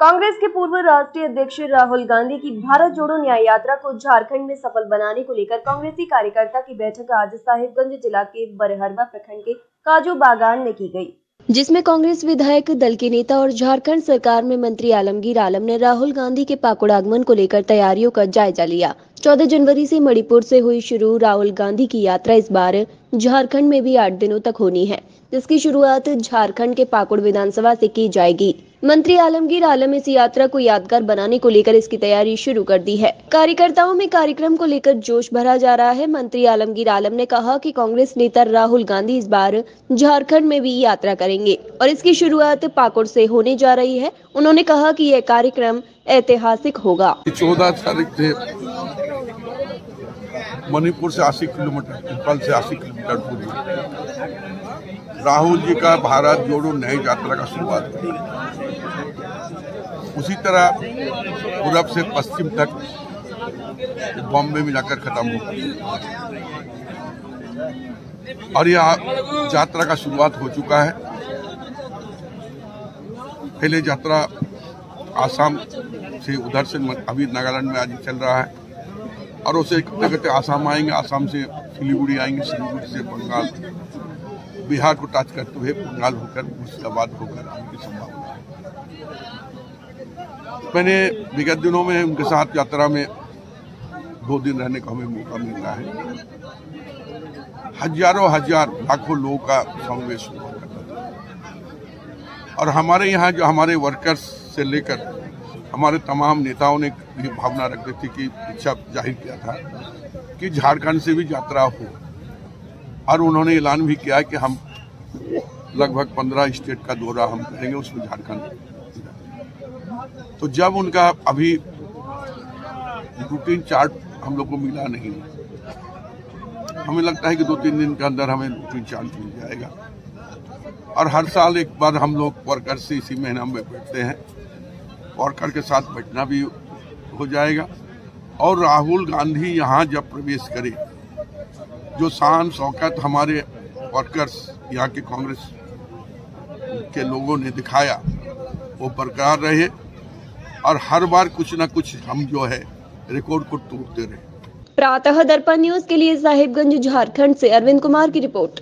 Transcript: कांग्रेस के पूर्व राष्ट्रीय अध्यक्ष राहुल गांधी की भारत जोड़ो न्याय यात्रा को झारखंड में सफल बनाने को लेकर कांग्रेसी कार्यकर्ता की बैठक आज साहिबगंज जिला के बरहरवा प्रखंड के काजू बागान में की गई, जिसमें कांग्रेस विधायक दल के नेता और झारखंड सरकार में मंत्री आलमगीर आलम ने राहुल गांधी के पाकुड़ आगमन को लेकर तैयारियों का जायजा लिया। 14 जनवरी से मणिपुर से हुई शुरू राहुल गांधी की यात्रा इस बार झारखंड में भी 8 दिनों तक होनी है, जिसकी शुरुआत झारखंड के पाकुड़ विधानसभा से की जाएगी। मंत्री आलमगीर आलम इस यात्रा को यादगार बनाने को लेकर इसकी तैयारी शुरू कर दी है। कार्यकर्ताओं में कार्यक्रम को लेकर जोश भरा जा रहा है। मंत्री आलमगीर आलम ने कहा कि कांग्रेस नेता राहुल गांधी इस बार झारखंड में भी यात्रा करेंगे और इसकी शुरुआत पाकुड़ से होने जा रही है। उन्होंने कहा कि यह कार्यक्रम ऐतिहासिक होगा। 14 तारीख से मणिपुर से 80 किलोमीटर, नेपाल से 80 किलोमीटर दूर राहुल जी का भारत जोड़ो न्याय यात्रा का शुरुआत है। उसी तरह पूरब से पश्चिम तक बॉम्बे में जाकर खत्म होगा और यह यात्रा का शुरुआत हो चुका है। पहले यात्रा आसाम से उधर से अभी नागालैंड में आज चल रहा है और उसे करते आसाम आएंगे, आसाम से सिलीगुड़ी आएंगे, सिलीगुड़ी से बंगाल, बिहार को टच करते हुए बंगाल होकर मुर्शिदाबाद होकर आने की संभावना है। मैंने विगत दिनों में उनके साथ यात्रा में 2 दिन रहने का हमें मौका मिल रहा है। हजारों हजार लाखों लोगों का समावेश हुआ और हमारे यहाँ जो हमारे वर्कर्स से लेकर हमारे तमाम नेताओं ने ये भावना रखी थी कि इच्छा जाहिर किया था कि झारखंड से भी यात्रा हो और उन्होंने ऐलान भी किया कि हम लगभग 15 स्टेट का दौरा हम करेंगे, उसमें झारखंड। तो जब उनका अभी रूटीन चार्ट हम लोग को मिला नहीं, हमें लगता है कि 2-3 दिन के अंदर हमें रूटीन चार्ट मिल जाएगा और हर साल एक बार हम लोग वर्कर से इसी महीने में बैठते हैं, वर्कर के साथ बैठना भी हो जाएगा। और राहुल गांधी यहाँ जब प्रवेश करे, जो शान शौकत हमारे वर्कर्स यहाँ के कांग्रेस के लोगों ने दिखाया वो बरकरार रहे और हर बार कुछ ना कुछ हम जो है रिकॉर्ड को तोड़ते रहे। प्रातः दर्पण न्यूज़ के लिए साहिबगंज झारखंड से अरविंद कुमार की रिपोर्ट।